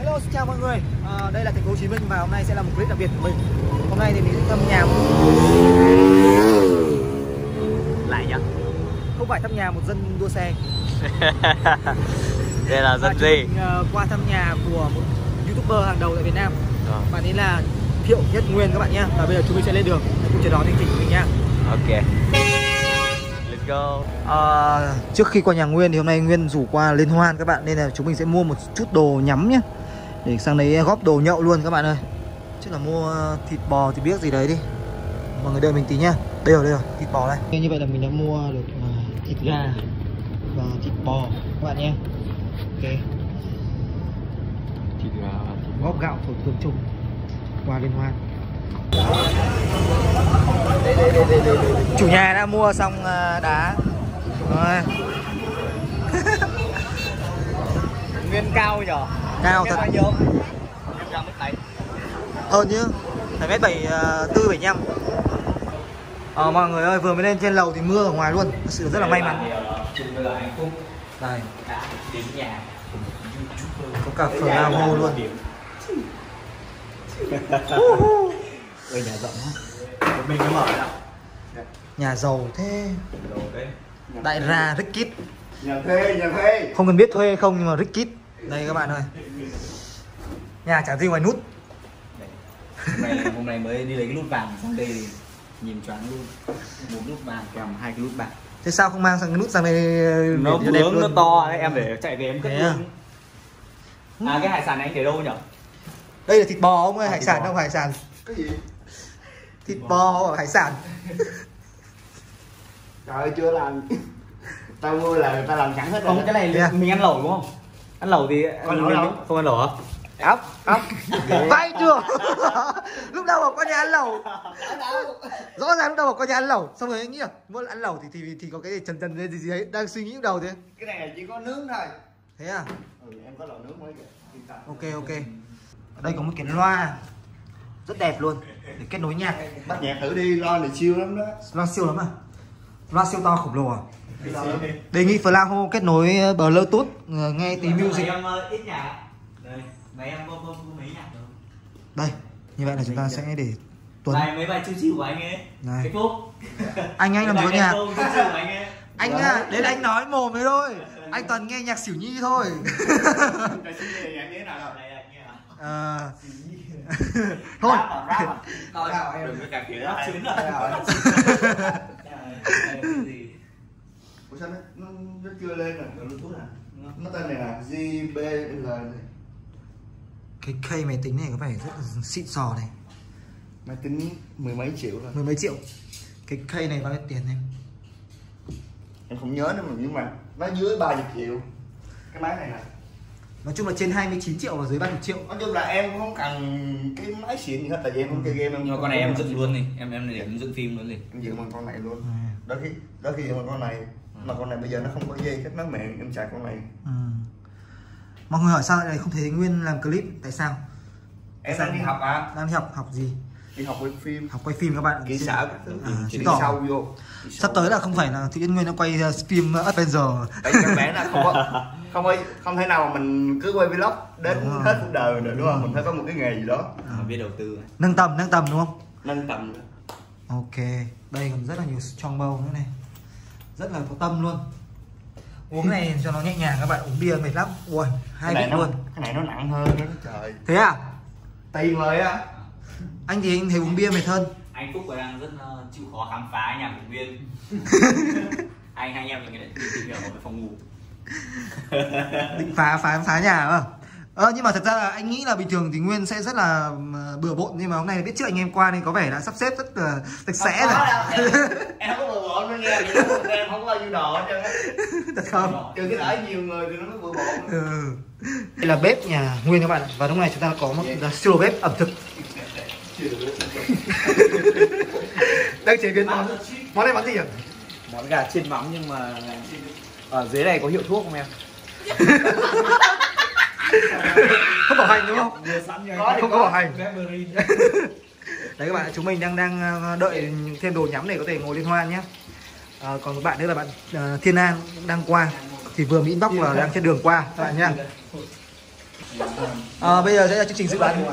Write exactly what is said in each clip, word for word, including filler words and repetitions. Hello, xin chào mọi người. À, đây là thành phố Hồ Chí Minh và hôm nay sẽ là một clip đặc biệt của mình. Hôm nay thì mình sẽ thăm nhà một... lại nhá. Không phải thăm nhà một dân đua xe. Đây là dân gì? Mình, uh, qua thăm nhà của một YouTuber hàng đầu tại Việt Nam. À. Bạn ấy là Thiêu Nhất Nguyên các bạn nhá. Và bây giờ chúng mình sẽ lên đường để cùng chờ đón hành trình của mình nhá. Ok. Let's go. À, trước khi qua nhà Nguyên thì hôm nay Nguyên rủ qua Liên Hoan các bạn, nên là chúng mình sẽ mua một chút đồ nhắm nhá. Để sang đấy góp đồ nhậu luôn các bạn ơi. Chắc là mua thịt bò thì biết gì đấy đi. Mọi người đợi mình tí nhá. Đây rồi, đây rồi, thịt bò đây. Như vậy là mình đã mua được thịt gà và thịt bò các bạn nhé. Ok. Thịt gà và thịt góp gạo thổi cơm chung qua Liên Hoan. Đây, đây, đây, đây, đây, đây. Chủ nhà đã mua xong đá. Rồi. Nguyên cao nhở? Cao thật. Hơn chứ, phải mét bảy tư bảy năm. Ờ mọi người ơi, vừa mới lên trên lầu thì mưa ở ngoài luôn. Thật sự rất là may mắn. Đây. Có cả Flaho luôn. Ôi nhà rộng quá. Mình mới mở đâu. Nhà giàu thế. Đại ra rich kid. Nhà thuê, nhà thuê. Không cần biết thuê không nhưng mà rich kid. Đây các bạn ơi. Nhà chả gì ngoài nút. Hôm nay, hôm nay mới đi lấy cái nút vàng sang đây thì nhìn choáng luôn. Một nút vàng kèm hai cái nút bạc. Thế sao không mang sang cái nút sang đây nó bướng đẹp luôn. Nó to đấy, em để chạy về em cất luôn. À? À cái hải sản này anh để đâu nhỉ? Đây là thịt bò ông ơi, à, hải sản đâu hải sản. Cái gì? Thịt bò ở hải sản. Trời ơi chưa làm. Tao mua là người ta làm trắng hết rồi. Không cái này yeah. Mình ăn lẩu đúng không? Ăn lẩu thì ăn lẩu không? Không ăn lẩu hả? Ốc, ốc. Vay chưa? Lúc đầu bảo có nhà ăn lẩu. Rõ ràng lúc đầu bảo có nhà ăn lẩu, xong rồi anh nghĩ là muốn ăn lẩu thì thì thì có cái gì trần trần lên gì gì đấy, đang suy nghĩ lúc đầu thế. Cái này là chỉ có nướng thôi. Thế à? Ừ, em có lẩu nướng mới kìa. Ok ok. Ở đây có một cái loa rất đẹp luôn để kết nối nhạc. Bắt nhạc thử đi, loa này siêu lắm đó. Loa siêu lắm à? Loa siêu to khổng lồ à? Đề nghị Flaho kết nối Bluetooth nghe tí music. Ít nhạc. Đây. Mấy em bơm bơm mấy nhạc đâu. Đây, như vậy là chúng ta sẽ để Tuấn. Đây mấy bài chiêu chiêu của anh ấy. Kim Phúc. Anh anh làm gì có nhạc. Anh à, đấy là anh nói mồm đấy thôi. Anh toàn nghe nhạc xỉu nhi thôi. À... thôi. Thôi. Ủa sao nó nó chưa lên à? Bluetooth à? Nó tên này là J B L này. Cái cây máy tính này có vẻ rất là xịn sò này. Máy tính mười mấy triệu rồi. Mười mấy triệu. Cái cây này bao nhiêu tiền em? Em không nhớ nữa nhưng mà nó dưới ba mươi triệu. Cái máy này này. Nói chung là trên hai mươi chín triệu và dưới ba mươi triệu. Nói chung là em không cần cái máy xịn gì hết tại vì em không chơi game. Em nhưng mà con này em dựng luôn đi, em em để em dựng phim luôn đi. Em dựng bằng con này luôn. À. Đó khi đó khi bằng con này à. Mà con này bây giờ nó không có dây kết nối mạng em xài con này. À. Mọi người hỏi sao lại không thấy Nguyên làm clip tại sao? Em đang đi học à? Đang đi học học gì? Đi học quay phim. Học quay phim các bạn. Kỹ xảo. Kỹ xảo vô. Sắp tới là không phải là Thiêu Nhất Nguyên nó quay phim Adventure. Tại căn bản là không có, không ơi, không thể nào mà mình cứ quay vlog đến hết cuộc đời nữa đúng không? Mình phải có một cái nghề gì đó. À. Biết đầu tư. Nâng tầm, nâng tầm đúng không? Nâng tầm. Ok. Đây còn rất là nhiều Strongbow nữa này. Rất là có tâm luôn. Uống này cho nó nhẹ nhàng các bạn, uống bia mệt lắm. Ui, hai bịch luôn. Cái này nó nặng hơn đó trời. Thế à? Tì mới á. Anh thì anh thấy uống bia mệt hơn. Anh Phúc đang rất uh, chịu khó khám phá nhà của Nguyên. Anh hai anh em mình đi tìm hiểu ở phòng ngủ. Định phá phá phá nhà à? Ờ nhưng mà thật ra là anh nghĩ là bình thường thì Nguyên sẽ rất là bừa bộn nhưng mà hôm nay biết trước anh em qua nên có vẻ đã sắp xếp rất là sạch sẽ rồi. Em, em có bừa bộn luôn nha, em không có nhiêu đồ hết trơn á. Thật không? Trừ cái đãi nhiều người thì nó mới bừa bộn. Ừ. Đây là bếp nhà Nguyên các bạn và lúc này chúng ta có một siêu bếp ẩm thực. Đang chế biến món. Món này món gì nhỉ? Món gà chiên mắm nhưng mà ở dưới này có hiệu thuốc không em? Không bỏ hành đúng không? Có, không có bỏ hành. Đấy các bạn, chúng mình đang đang đợi thêm đồ nhắm để có thể ngồi Liên Hoan nhé. À, còn một bạn nữa là bạn uh, Thiên An đang qua thì vừa mới inbox và đang trên đường qua các bạn nhá. À, bây giờ sẽ là chương trình dự đoán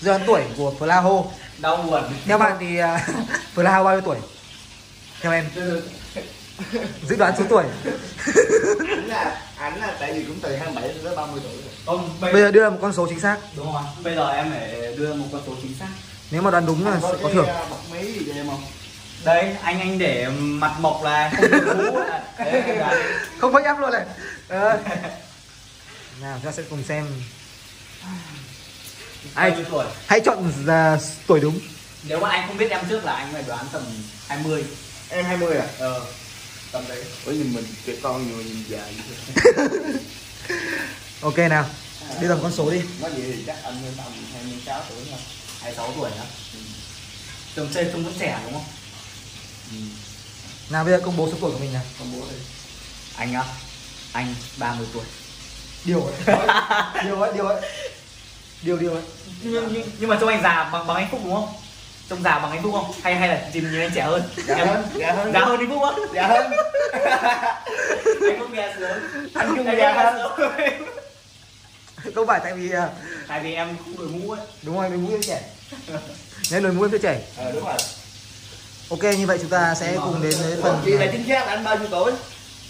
dự đoán tuổi của Flaho. Đau buồn. Theo bạn thì Flaho bao nhiêu tuổi? Theo em. Dự đoán số tuổi. Đúng là ảnh là tại vì cũng từ hai mươi bảy tới ba mươi tuổi rồi. Không, bây, bây giờ đưa ra một con số chính xác. Đúng rồi. Bây giờ em phải đưa ra một con số chính xác. Nếu mà đoán đúng là có, có thưởng. Bọc mấy gì cho em không? Đấy, anh anh để mặt mộc là không đủ là... Không phải ép luôn này. Ờ. Nào, chúng ta sẽ cùng xem. Ai tuổi? Hãy chọn uh, tuổi đúng. Nếu mà anh không biết em trước là anh phải đoán tầm hai mươi. Em hai mươi à? Ờ. Tầm đấy. Ủa nhìn mình trẻ con nhiều nhìn già vậy. Ok nào. À, đi tầm con số đi. Nói vậy thì chắc anh tầm hai mươi sáu tuổi thôi. hai mươi sáu tuổi hả? Ừ. Chồng chơi không vẫn trẻ đúng không? Ừ. Nào bây giờ công bố số tuổi của mình nào. Công bố đi. Anh á. Anh ba mươi tuổi. Điều ấy. Điều ấy, điều ấy. Điều điều ấy. Nhưng, nhưng, nhưng mà trông anh già bằng bằng anh Phúc đúng không? Trông già bằng anh Phúc không? Hay hay là tìm nhìn anh trẻ hơn? Dạ em, hơn, dạ hơn. Già hơn anh Phúc á? Dạ hơn. Anh Phúc nghe sướng. Anh Phúc nghe sướng. Không phải tại vì à... tại vì em không đội mũ ấy. Đúng rồi, đội mũ em trẻ. Nên đội mũ em trẻ. Ờ đúng rồi. Ok, như vậy chúng ta sẽ cùng đến với phần... Chị này chính xác là anh bao nhiêu tuổi?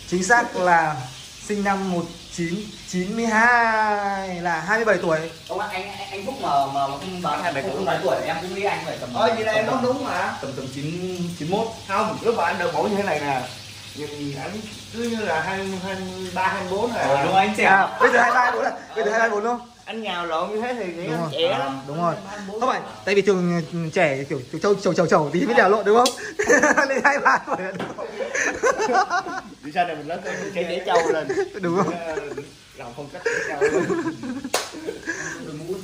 Chính xác là sinh năm một chín chín hai là hai mươi bảy tuổi. Ông ạ, anh, anh anh Phúc mà mà không bán hai mươi bảy cũng nói tuổi em cũng nghĩ anh phải tầm. Thôi vậy là em nói đúng mà. Tầm tầm chín chín mốt. Không, lúc mà anh đầu mẫu như thế này nè. Nhìn anh cứ như là hai mươi ba hai mươi bốn này. Ờ đúng anh trẻ. Bây giờ hai mươi ba hai mươi bốn là. Bây giờ hai mươi ba hai mươi bốn luôn. Anh nhào lộn như thế thì nghĩ anh trẻ lắm. À, đúng rồi. Không phải, tại vì thường trẻ kiểu trâu trầu trầu trầu thì mới nhào lộn đúng không? Lên hai mươi ba tuổi. Vì sao này mình lớn lên cái đĩa trâu lên. Đúng không? Làm phong cách đĩa trâu lên.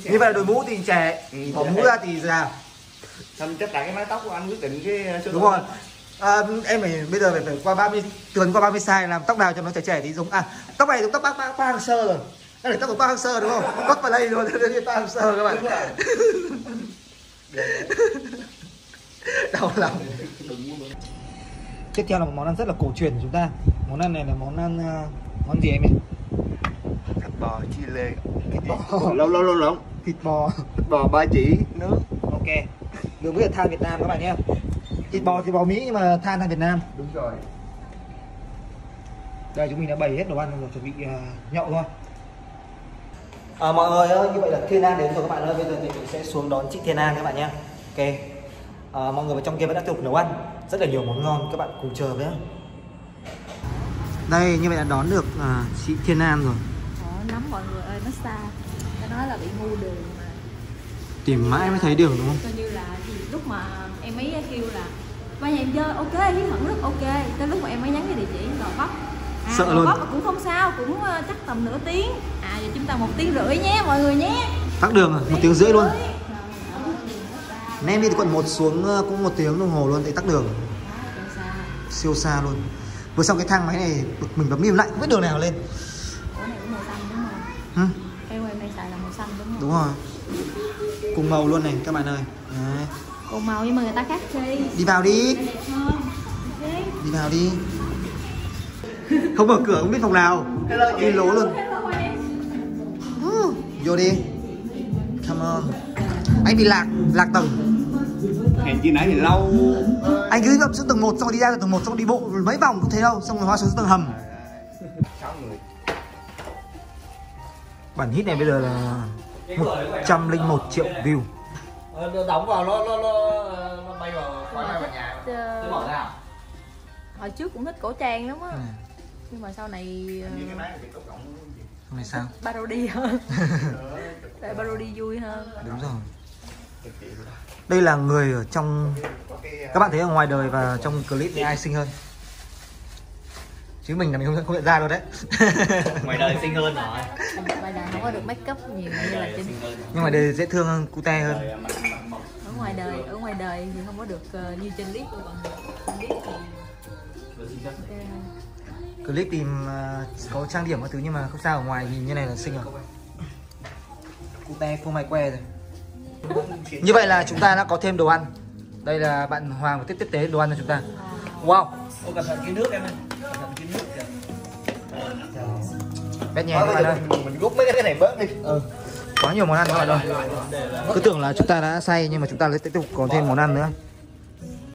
Như vậy là đội mũ thì trẻ, bỏ mũ ra thì già. Xong chắc tại cái mái tóc của anh quyết định cái số. Đúng rồi. À, em phải bây giờ phải, phải qua ba mươi tuần qua ba mươi size làm tóc nào cho nó trẻ trẻ thì giống à tóc này giống tóc bác bác Hoàng Sơ rồi. Đây là tóc của bác Hoàng Sơ đúng không? Cắt vào đây luôn cho nên bác Hoàng Sơ các bạn. Đau lòng. Tiếp theo là một món ăn rất là cổ truyền của chúng ta. Món ăn này là món ăn uh, món gì em nhỉ? Thịt bò Chile. Thịt bò lâu lâu lâu lắm. Thịt bò thịt bò ba chỉ nướng. Ok. Đừng biết là than Việt Nam các bạn nhé. Thịt bò thì bò Mỹ nhưng mà than than Việt Nam. Đúng rồi. Đây chúng mình đã bày hết đồ ăn rồi, chuẩn bị uh, nhậu thôi. À, mọi người ơi, như vậy là Thiên An đến rồi các bạn ơi. Bây giờ thì mình sẽ xuống đón chị Thiên An các bạn nhé. Ok. À, mọi người ở trong kia vẫn đang tiếp tục nấu ăn. Rất là nhiều món ngon, các bạn cùng chờ nhé. Đây, như vậy là đón được à, chị Thiên An rồi. Ủa, nắm mọi người ơi, nó xa. Nó nói là bị ngu đường mà. Tìm mãi mới thấy đường đúng không? Coi như là thì lúc mà em ấy kêu là qua nhà em chơi, ok, hiến hẳn rất ok. Tới lúc mà em mới nhắn cái địa chỉ Gò Vấp. À, sợ luôn. Gò Vấp cũng không sao, cũng chắc tầm nửa tiếng. À, giờ chúng ta một tiếng rưỡi nhé mọi người nhé. Tắc đường à, một tiếng rưỡi luôn. Em đi từ quận một xuống cũng một tiếng đồng hồ luôn tại tắc đường. Siêu xa luôn. Vừa xong cái thang máy này mình bấm im lạnh không biết đường nào lên. Ủa này cũng màu xanh đúng không? Hả? Em này xài là màu xanh đúng không? Đúng rồi. Cùng màu luôn này các bạn ơi. Đấy. Cùng màu nhưng mà người ta khác đi. Đi vào đi. Đi vào đi. Không mở cửa không biết phòng nào. Đi lố luôn. Vô đi. Come on. Anh bị lạc, lạc tầng. Hẹn chi nãy thì lâu. Anh cứ xuống tầng một xong rồi đi ra tầng một xong đi bộ mấy vòng cũng thế đâu, xong rồi hóa xuống tầng hầm. Bản hit này bây giờ là một trăm lẻ một triệu view. Đóng vào nó nó nó bay vào khỏi nhà. Tôi bỏ ra. Hồi trước cũng thích cổ trang lắm á. Nhưng mà sau này hôm nay sao? Parody hơn. Tại parody vui hơn. Đúng rồi. Đây là người ở trong... Các bạn thấy ở ngoài đời và trong clip thì ai xinh hơn? Chứ mình là mình không, không nhận ra luôn đấy. Ngoài đời xinh hơn rồi. Ngoài đời không có được make up nhiều như là trên. Nhưng ngoài đời dễ thương hơn, cute hơn. Ở ngoài đời, ở ngoài đời thì không có được uh, như trên clip của bạn. Okay. Clip tìm uh, có trang điểm các thứ nhưng mà không sao, ở ngoài nhìn như này là xinh rồi. Cute phô mai que rồi. Như vậy là chúng ta đã có thêm đồ ăn. Đây là bạn Hoàng và tiếp tiếp tế đồ ăn cho chúng ta. Wow. Ô cẩn thận cái nước em ơi. Cẩn thận cái nước kìa. Bét nhẹ các bạn ơi. Mình, mình gúp mấy cái này bớt đi. Ừ. quá nhiều món ăn các bạn ơi. Cứ tưởng là chúng ta đã say nhưng mà chúng ta lại tiếp tục còn thêm món ăn nữa.